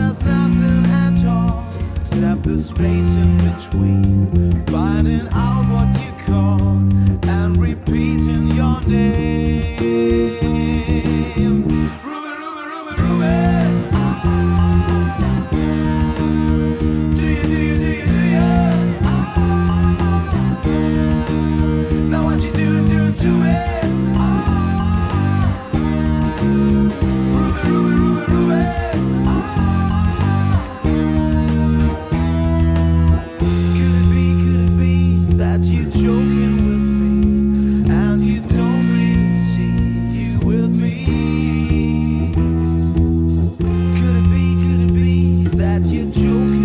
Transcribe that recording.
there's nothing at all except the space in between, finding out what you called and repeating your name. Ruby, Ruby, Ruby, Ruby. Do you, do you, do you, do you? Now what you doing to me? You're joking.